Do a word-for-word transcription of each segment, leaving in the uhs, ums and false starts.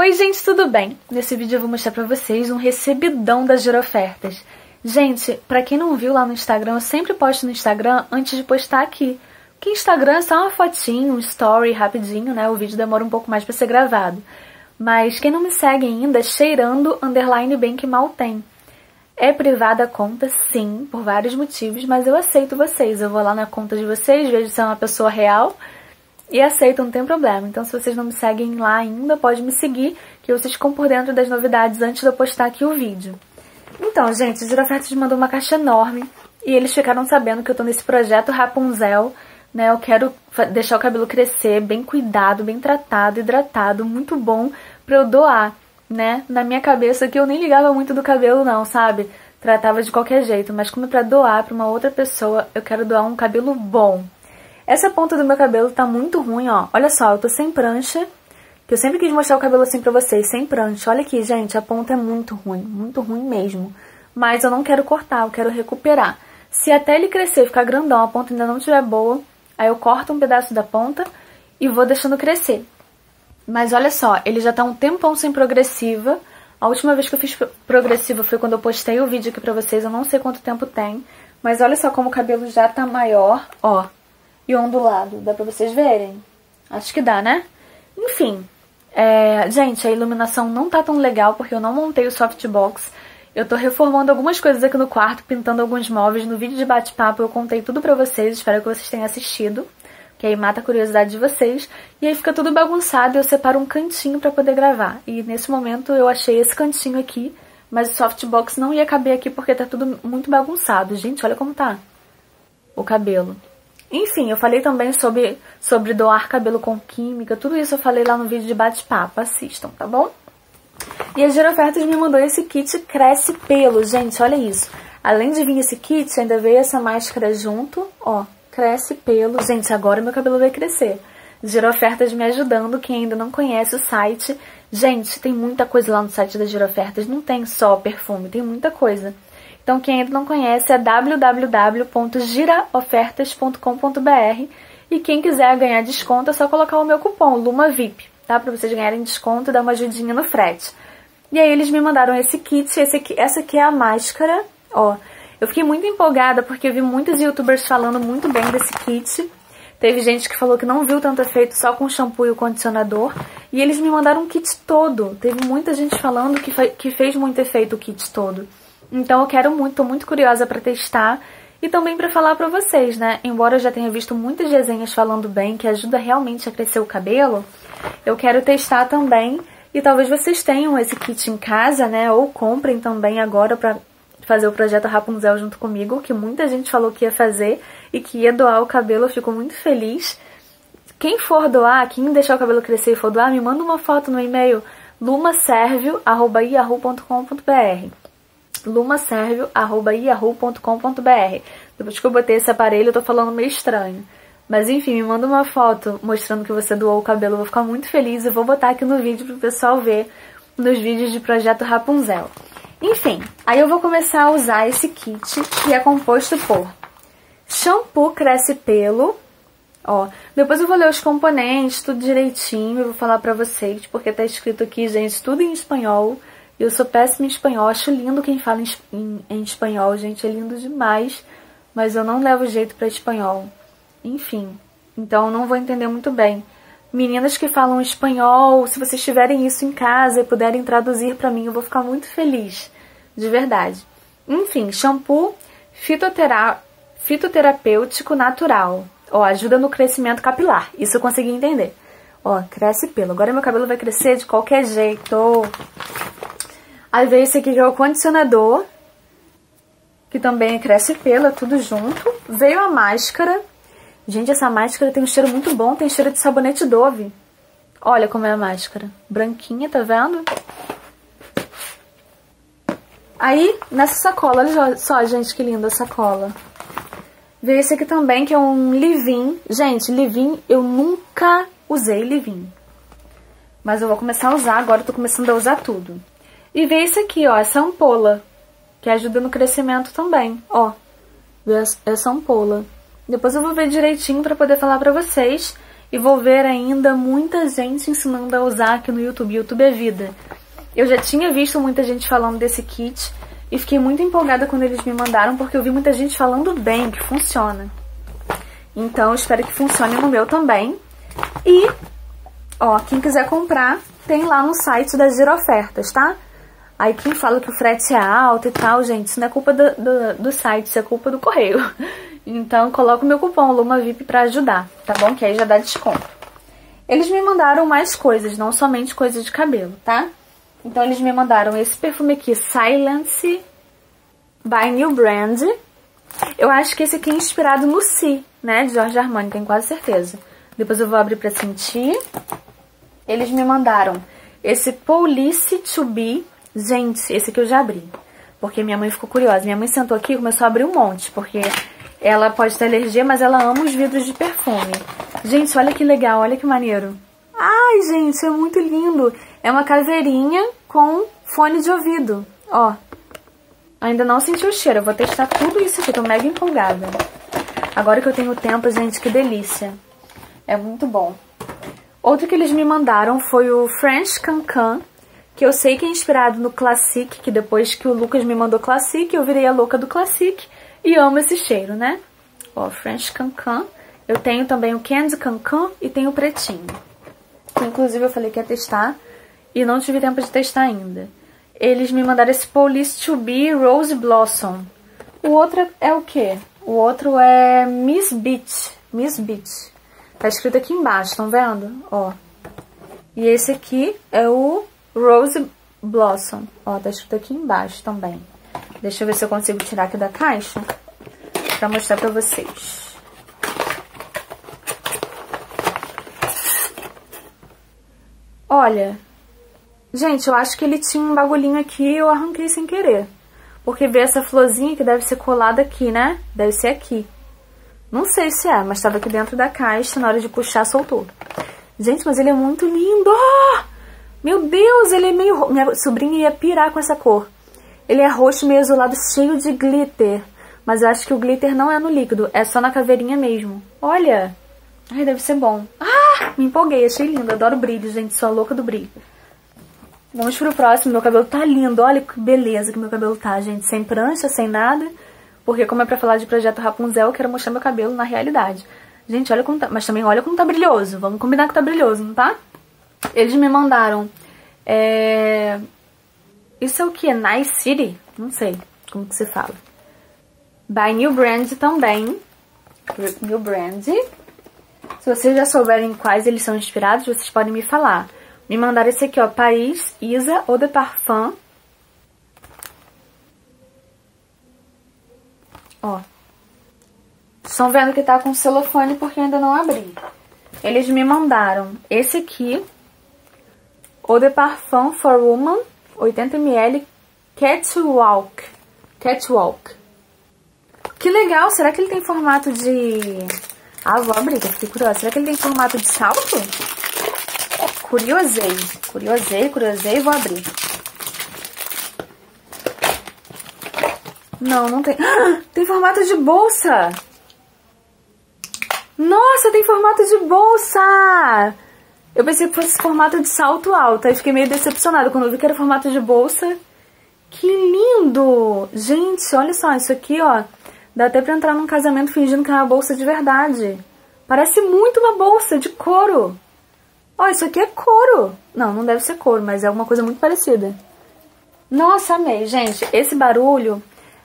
Oi gente, tudo bem? Nesse vídeo eu vou mostrar pra vocês um recebidão da Gira Ofertas. Gente, pra quem não viu lá no Instagram, eu sempre posto no Instagram antes de postar aqui. Porque Instagram é só uma fotinho, um story rapidinho, né? O vídeo demora um pouco mais pra ser gravado. Mas quem não me segue ainda, cheirando underline bem que mal tem. É privada a conta, sim, por vários motivos, mas eu aceito vocês. Eu vou lá na conta de vocês, vejo se é uma pessoa real... E aceito, não tem problema. Então, se vocês não me seguem lá ainda, pode me seguir, que vocês ficam por dentro das novidades antes de eu postar aqui o vídeo. Então, gente, o Gira Ofertas mandou uma caixa enorme e eles ficaram sabendo que eu tô nesse projeto Rapunzel, né? Eu quero deixar o cabelo crescer, bem cuidado, bem tratado, hidratado, muito bom pra eu doar, né? Na minha cabeça que eu nem ligava muito do cabelo não, sabe? Tratava de qualquer jeito, mas como é pra doar pra uma outra pessoa, eu quero doar um cabelo bom. Essa ponta do meu cabelo tá muito ruim, ó. Olha só, eu tô sem prancha, que eu sempre quis mostrar o cabelo assim pra vocês, sem prancha. Olha aqui, gente, a ponta é muito ruim, muito ruim mesmo. Mas eu não quero cortar, eu quero recuperar. Se até ele crescer, ficar grandão, a ponta ainda não estiver boa, aí eu corto um pedaço da ponta e vou deixando crescer. Mas olha só, ele já tá um tempão sem progressiva. A última vez que eu fiz progressiva foi quando eu postei o vídeo aqui pra vocês, eu não sei quanto tempo tem. Mas olha só como o cabelo já tá maior, ó. E ondulado, dá pra vocês verem? Acho que dá, né? Enfim, é... gente, a iluminação não tá tão legal porque eu não montei o softbox. Eu tô reformando algumas coisas aqui no quarto, pintando alguns móveis. No vídeo de bate-papo eu contei tudo pra vocês, espero que vocês tenham assistido, que aí mata a curiosidade de vocês. E aí fica tudo bagunçado e eu separo um cantinho pra poder gravar. E nesse momento eu achei esse cantinho aqui, mas o softbox não ia caber aqui porque tá tudo muito bagunçado. Gente, olha como tá o cabelo. Enfim, eu falei também sobre, sobre doar cabelo com química, tudo isso eu falei lá no vídeo de bate-papo, assistam, tá bom? E a Gira Ofertas me mandou esse kit Cresce Pelo, gente, olha isso. Além de vir esse kit, ainda veio essa máscara junto, ó, Cresce Pelo. Gente, agora meu cabelo vai crescer. Gira Ofertas me ajudando, quem ainda não conhece o site. Gente, tem muita coisa lá no site da Gira Ofertas, não tem só perfume, tem muita coisa. Então, quem ainda não conhece é w w w ponto gira ofertas ponto com ponto b r e quem quiser ganhar desconto é só colocar o meu cupom, LumaVip, tá? Pra vocês ganharem desconto e dar uma ajudinha no frete. E aí eles me mandaram esse kit, esse aqui, essa aqui é a máscara, ó. Eu fiquei muito empolgada porque eu vi muitos youtubers falando muito bem desse kit. Teve gente que falou que não viu tanto efeito só com o shampoo e o condicionador. E eles me mandaram um kit todo. Teve muita gente falando que, que fez muito efeito o kit todo. Então eu quero muito, tô muito curiosa pra testar e também pra falar pra vocês, né? Embora eu já tenha visto muitas resenhas falando bem, que ajuda realmente a crescer o cabelo, eu quero testar também e talvez vocês tenham esse kit em casa, né? Ou comprem também agora pra fazer o projeto Rapunzel junto comigo, que muita gente falou que ia fazer e que ia doar o cabelo, eu fico muito feliz. Quem for doar, quem deixar o cabelo crescer e for doar, me manda uma foto no e-mail luma servio arroba yahoo ponto com ponto b r luma servio arroba yahoo ponto com ponto b r. Depois que eu botei esse aparelho, eu tô falando meio estranho. Mas enfim, me manda uma foto mostrando que você doou o cabelo. Eu vou ficar muito feliz e vou botar aqui no vídeo pro pessoal ver nos vídeos de Projeto Rapunzel. Enfim, aí eu vou começar a usar esse kit que é composto por shampoo Cresce Pelo. Ó, depois eu vou ler os componentes, tudo direitinho, eu vou falar pra vocês, porque tá escrito aqui, gente, tudo em espanhol. Eu sou péssima em espanhol, acho lindo quem fala em, em espanhol, gente, é lindo demais, mas eu não levo jeito pra espanhol. Enfim, então eu não vou entender muito bem. Meninas que falam espanhol, se vocês tiverem isso em casa e puderem traduzir pra mim, eu vou ficar muito feliz, de verdade. Enfim, shampoo fitotera... fitoterapêutico natural, ó, ajuda no crescimento capilar, isso eu consegui entender. Ó, Cresce Pelo, agora meu cabelo vai crescer de qualquer jeito. Aí veio esse aqui que é o condicionador, que também é Cresce Pelo, é tudo junto. Veio a máscara. Gente, essa máscara tem um cheiro muito bom, tem cheiro de sabonete Dove. Olha como é a máscara. Branquinha, tá vendo? Aí, nessa sacola, olha só, gente, que linda a sacola. Veio esse aqui também, que é um leave-in. Gente, leave-in, eu nunca usei leave-in. Mas eu vou começar a usar, agora eu tô começando a usar tudo. E veio esse aqui, ó, essa ampola, que ajuda no crescimento também, ó, essa ampola. Depois eu vou ver direitinho pra poder falar pra vocês. e vou ver ainda muita gente ensinando a usar aqui no YouTube. YouTube é vida. Eu já tinha visto muita gente falando desse kit e fiquei muito empolgada quando eles me mandaram, porque eu vi muita gente falando bem, que funciona. Então, espero que funcione no meu também. E, ó, quem quiser comprar, tem lá no site da Gira Ofertas, tá? Aí quem fala que o frete é alto e tal, gente, isso não é culpa do, do, do site, isso é culpa do correio. Então, coloca o meu cupom LumaVip pra ajudar, tá bom? Que aí já dá desconto. Eles me mandaram mais coisas, não somente coisas de cabelo, tá? Então, eles me mandaram esse perfume aqui, Silence, by New Brand. Eu acho que esse aqui é inspirado no Si, né? De Jorge Armani, tenho quase certeza. Depois eu vou abrir pra sentir. Eles me mandaram esse Police to Be. Gente, esse aqui eu já abri, porque minha mãe ficou curiosa. Minha mãe sentou aqui e começou a abrir um monte, porque ela pode ter alergia, mas ela ama os vidros de perfume. Gente, olha que legal, olha que maneiro. Ai, gente, é muito lindo. É uma caveirinha com fone de ouvido, ó. Ainda não senti o cheiro, eu vou testar tudo isso aqui, tô mega empolgada. Agora que eu tenho tempo, gente, que delícia. É muito bom. Outro que eles me mandaram foi o French Cancan, que eu sei que é inspirado no Classic, que depois que o Lucas me mandou Classic, eu virei a louca do Classic e amo esse cheiro, né? Ó, French Cancan. Eu tenho também o Candy Cancan e tenho o pretinho. Que, inclusive, eu falei que ia testar e não tive tempo de testar ainda. Eles me mandaram esse Police to Be Rose Blossom. O outro é o quê? O outro é Miss Beach. Miss Beach. Tá escrito aqui embaixo, estão vendo? Ó. E esse aqui é o Rose Blossom. Ó, tá escrito aqui embaixo também. Deixa eu ver se eu consigo tirar aqui da caixa pra mostrar pra vocês. Olha, gente, eu acho que ele tinha um bagulhinho aqui e eu arranquei sem querer. Porque veio essa florzinha que deve ser colada aqui, né? Deve ser aqui. Não sei se é, mas tava aqui dentro da caixa, na hora de puxar, soltou. Gente, mas ele é muito lindo! Meu Deus, ele é meio... Minha sobrinha ia pirar com essa cor. Ele é roxo, meio azulado, cheio de glitter. Mas eu acho que o glitter não é no líquido, é só na caveirinha mesmo. Olha! Ai, deve ser bom. Ah, me empolguei, achei lindo. Adoro brilho, gente, sou a louca do brilho. Vamos pro próximo. Meu cabelo tá lindo, olha que beleza que meu cabelo tá, gente. Sem prancha, sem nada. Porque como é pra falar de projeto Rapunzel, eu quero mostrar meu cabelo na realidade. Gente, olha como tá... Mas também olha como tá brilhoso. Vamos combinar que tá brilhoso, não tá? Eles me mandaram... É... Isso é o que? Nice City? Não sei como que se fala. By New Brand também. New Brand. Se vocês já souberem quais eles são inspirados, vocês podem me falar. Me mandaram esse aqui, ó. Paris Isa Eau de Parfum. Ó. Estão vendo que tá com celofane porque ainda não abri. Eles me mandaram esse aqui. Eau de Parfum for Woman. oitenta mililitros. Catwalk. Catwalk. Que legal. Será que ele tem formato de... Ah, vou abrir, fiquei curiosa. Será que ele tem formato de salto? Curiosei. Curiosei, curiosei. Vou abrir. Não, não tem. Ah, tem formato de bolsa. Nossa, tem formato de bolsa. Eu pensei que fosse formato de salto alto. Aí fiquei meio decepcionada quando eu vi que era formato de bolsa. Que lindo! Gente, olha só, isso aqui, ó. Dá até pra entrar num casamento fingindo que é uma bolsa de verdade. Parece muito uma bolsa de couro. Ó, isso aqui é couro. Não, não deve ser couro, mas é alguma coisa muito parecida. Nossa, amei, gente. Esse barulho,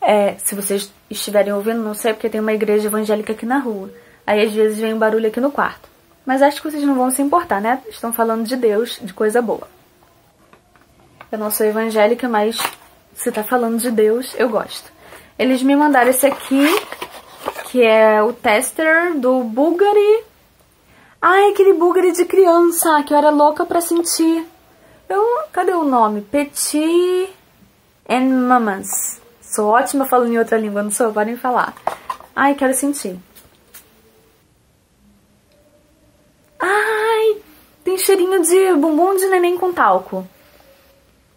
é, se vocês estiverem ouvindo, não sei, porque tem uma igreja evangélica aqui na rua. Aí às vezes vem um barulho aqui no quarto. Mas acho que vocês não vão se importar, né? Estão falando de Deus, de coisa boa. Eu não sou evangélica, mas se tá falando de Deus, eu gosto. Eles me mandaram esse aqui, que é o tester do Bulgari. Ai, aquele Bulgari de criança, que eu era louca pra sentir. Eu, cadê o nome? Petit et Mamans. Sou ótima falando em outra língua, não sou? Podem falar. Ai, quero sentir. Ai, tem cheirinho de bumbum de neném com talco.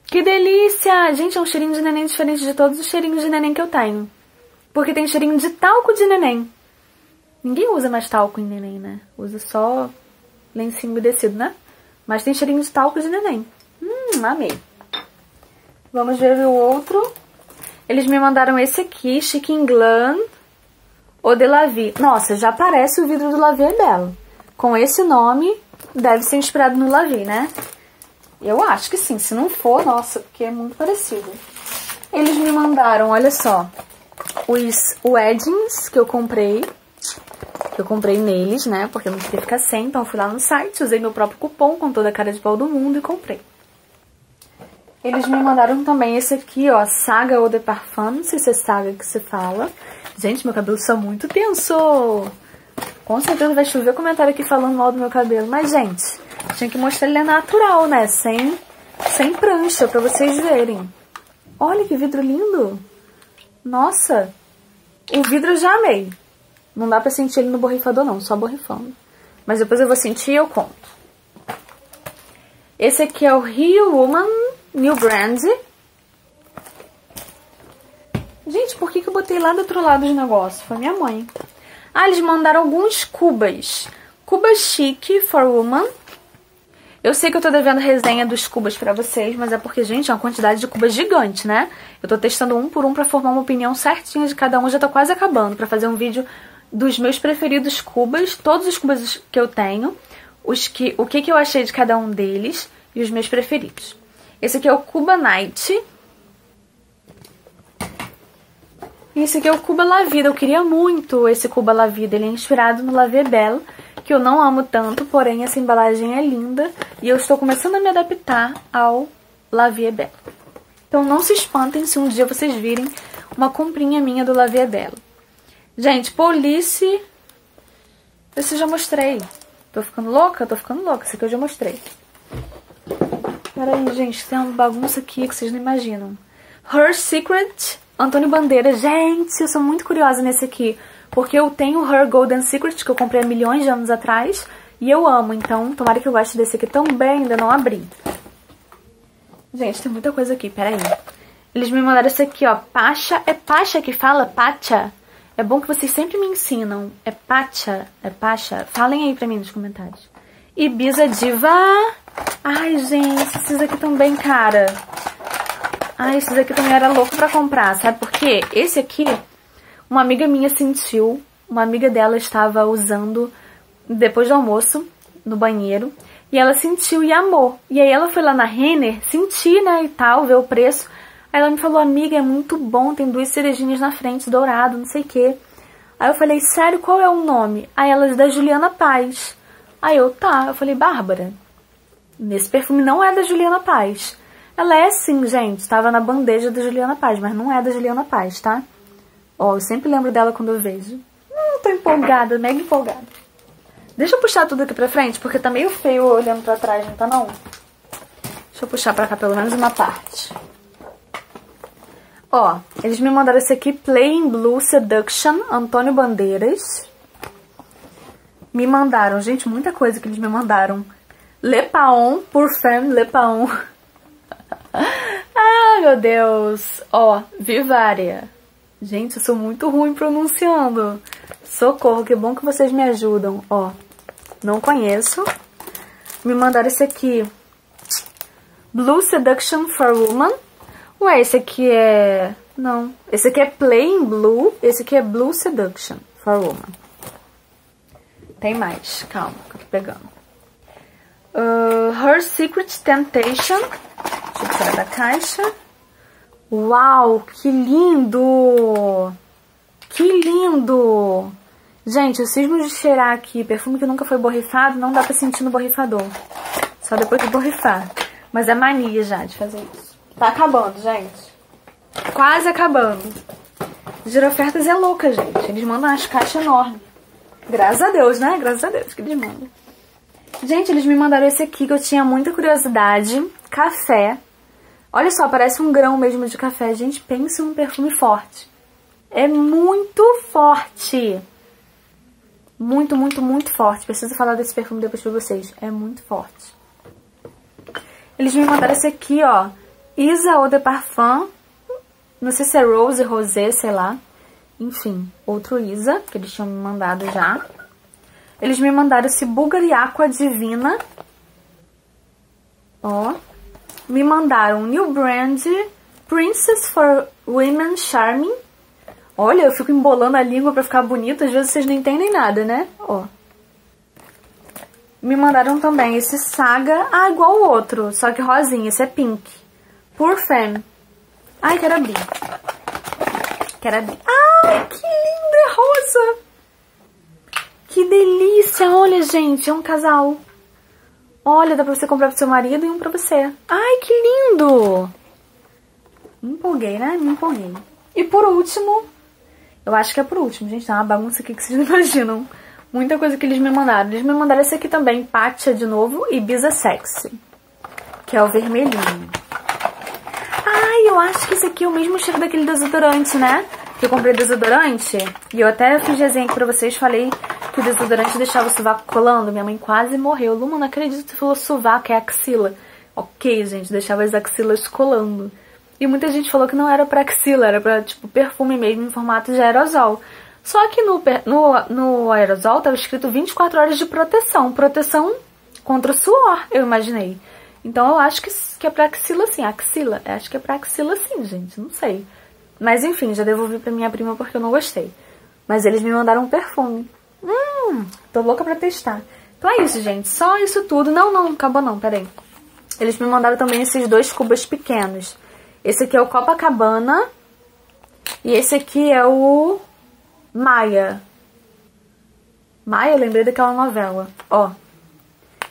Que delícia! Gente, é um cheirinho de neném diferente de todos os cheirinhos de neném que eu tenho. Porque tem cheirinho de talco de neném. Ninguém usa mais talco em neném, né? Usa só lencinho umedecido, né? Mas tem cheirinho de talco de neném. Hum, amei. Vamos ver o outro. Eles me mandaram esse aqui, Chique England, ou de La Vie. Nossa, já parece o vidro do La Vie est Belle. Com esse nome, deve ser inspirado no La Vie, né? Eu acho que sim, se não for, nossa, porque é muito parecido. Eles me mandaram, olha só, os weddings que eu comprei. Que eu comprei neles, né? Porque eu não queria ficar sem, então eu fui lá no site, usei meu próprio cupom com toda a cara de pau do mundo e comprei. Eles me mandaram também esse aqui, ó, Saga Eau de Parfum, não sei se é Saga que se fala. Gente, meu cabelo está muito tenso! Com certeza vai chover comentário aqui falando mal do meu cabelo, mas, gente, tinha que mostrar ele natural, né? Sem, sem prancha, pra vocês verem. Olha que vidro lindo! Nossa! O vidro eu já amei. Não dá pra sentir ele no borrifador, não, só borrifando. Mas depois eu vou sentir e eu conto. Esse aqui é o Rio Woman, New Brand. Gente, por que que eu botei lá do outro lado de negócio? Foi minha mãe. Ah, eles mandaram alguns cubas. Cuba Chique for Woman. Eu sei que eu tô devendo resenha dos cubas pra vocês, mas é porque, gente, é uma quantidade de cubas gigante, né? Eu tô testando um por um pra formar uma opinião certinha de cada um. Já tô quase acabando pra fazer um vídeo dos meus preferidos cubas, todos os cubas que eu tenho, os que, o que que eu achei de cada um deles e os meus preferidos. Esse aqui é o Cuba Night. E esse aqui é o Cuba La Vida. Eu queria muito esse Cuba La Vida. Ele é inspirado no La Vie est Belle, que eu não amo tanto, porém essa embalagem é linda. E eu estou começando a me adaptar ao La Vie est Belle. Então não se espantem se um dia vocês virem uma comprinha minha do La Vie est Belle. Gente, Police... Esse eu já mostrei. Tô ficando louca? Tô ficando louca. Esse aqui eu já mostrei. Peraí, gente, tem uma bagunça aqui que vocês não imaginam. Her Secret, Antônio Bandeira. Gente, eu sou muito curiosa nesse aqui, porque eu tenho Her Golden Secret, que eu comprei há milhões de anos atrás, e eu amo, então tomara que eu goste desse aqui também, ainda não abri. Gente, tem muita coisa aqui, peraí. Eles me mandaram esse aqui, ó, Pacha. É Pacha que fala? Pacha? É bom que vocês sempre me ensinam. É Pacha? É Pacha? Falem aí pra mim nos comentários. Ibiza Diva. Ai, gente, esses aqui também, cara. Ai, esses aqui também era louco pra comprar, sabe por quê? Esse aqui, uma amiga minha sentiu, uma amiga dela estava usando depois do almoço, no banheiro, e ela sentiu e amou. E aí ela foi lá na Renner, sentir, né, e tal, ver o preço. Aí ela me falou, amiga, é muito bom, tem duas cerejinhas na frente, dourado, não sei o quê. Aí eu falei, sério, qual é o nome? Aí ela é da Juliana Paz. Aí eu, tá, eu falei, Bárbara, nesse perfume não é da Juliana Paz. Ela é sim, gente, tava na bandeja da Juliana Paz, mas não é da Juliana Paz, tá? Ó, eu sempre lembro dela quando eu vejo. Hum, tô empolgada, mega empolgada. Deixa eu puxar tudo aqui pra frente, porque tá meio feio olhando pra trás, não tá não? Deixa eu puxar pra cá pelo menos uma parte. Ó, eles me mandaram esse aqui, Plain Blue Seduction, Antônio Bandeiras. Me mandaram, gente, muita coisa que eles me mandaram. Le Paon, por femme, Le Paon. Ah, meu Deus. Ó, Vivária. Gente, eu sou muito ruim pronunciando. Socorro, que bom que vocês me ajudam. Ó, não conheço. Me mandaram esse aqui. Blue Seduction for Woman. Ué, esse aqui é... Não. Esse aqui é Plain Blue. Esse aqui é Blue Seduction for Woman. Tem mais, calma, que eu tô pegando. Uh, Her Secret Temptation. Deixa eu tirar da caixa. Uau, que lindo! Que lindo! Gente, eu cismo de cheirar aqui. Perfume que nunca foi borrifado, não dá pra sentir no borrifador. Só depois de borrifar. Mas é mania já de fazer isso. Tá acabando, gente. Quase acabando. Gira Ofertas é louca, gente. Eles mandam umas caixas enormes. Graças a Deus, né? Graças a Deus que eles mandam. Gente, eles me mandaram esse aqui que eu tinha muita curiosidade. Café. Olha só, parece um grão mesmo de café. Gente, pensa num perfume forte. É muito forte. Muito, muito, muito forte. Preciso falar desse perfume depois pra vocês. É muito forte. Eles me mandaram esse aqui, ó. Isa Eau de Parfum. Não sei se é Rose, Rosé, sei lá. Enfim, outro Isa, que eles tinham me mandado já. Eles me mandaram esse Bulgari Aqua Divina. Ó. Me mandaram New Brand Princess for Women Charming. Olha, eu fico embolando a língua pra ficar bonita. Às vezes vocês não entendem nada, né? Ó. Me mandaram também esse Saga. Ah, igual o outro, só que rosinha. Esse é pink. Pure Femme. Ai, quero abrir. Quero abrir. Ai, que linda é rosa! Que delícia! Olha, gente, é um casal. Olha, dá pra você comprar pro seu marido e um pra você. Ai, que lindo! Me empolguei, né? Me empolguei. E por último... Eu acho que é por último, gente. Tá uma bagunça aqui que vocês não imaginam. Muita coisa que eles me mandaram. Eles me mandaram esse aqui também. Pacha de novo e Ibiza Sexy. Que é o vermelhinho. Ai, eu acho que esse aqui é o mesmo cheiro daquele desodorante, né? Que eu comprei desodorante. E eu até fiz desenho aqui pra vocês. Falei que o desodorante deixava o sovaco colando. Minha mãe quase morreu. Luma, não acredito que você falou sovaco, é axila. Ok, gente. Deixava as axilas colando. E muita gente falou que não era pra axila, era pra, tipo, perfume mesmo em formato de aerosol. Só que no, no, no aerosol tava escrito vinte e quatro horas de proteção. Proteção contra o suor, eu imaginei. Então eu acho que, que é pra axila sim. Axila? Eu acho que é pra axila sim, gente. Não sei. Mas enfim, já devolvi pra minha prima porque eu não gostei. Mas eles me mandaram um perfume. Hum, tô louca pra testar. Então é isso, gente. Só isso tudo. Não, não, acabou não, peraí. Eles me mandaram também esses dois cubas pequenos. Esse aqui é o Copacabana e esse aqui é o Maia. Maia, lembrei daquela novela, ó,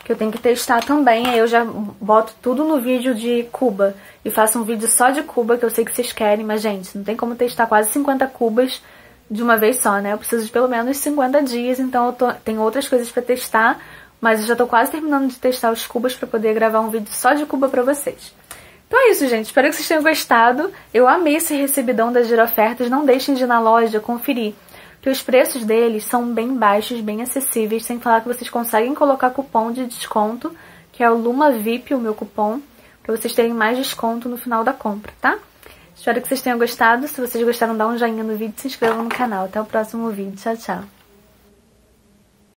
que eu tenho que testar também, aí eu já boto tudo no vídeo de Cuba e faço um vídeo só de Cuba, que eu sei que vocês querem, mas, gente, não tem como testar quase cinquenta cubas de uma vez só, né? Eu preciso de pelo menos cinquenta dias, então eu tô, tenho outras coisas pra testar, mas eu já tô quase terminando de testar os cubas pra poder gravar um vídeo só de Cuba pra vocês. Então é isso, gente. Espero que vocês tenham gostado. Eu amei esse recebidão da Gira Ofertas. Não deixem de ir na loja conferir, porque os preços deles são bem baixos, bem acessíveis, sem falar que vocês conseguem colocar cupom de desconto, que é o LumaVip, o meu cupom, para vocês terem mais desconto no final da compra, tá? Espero que vocês tenham gostado. Se vocês gostaram, dá um joinha no vídeo e se inscrevam no canal. Até o próximo vídeo. Tchau, tchau.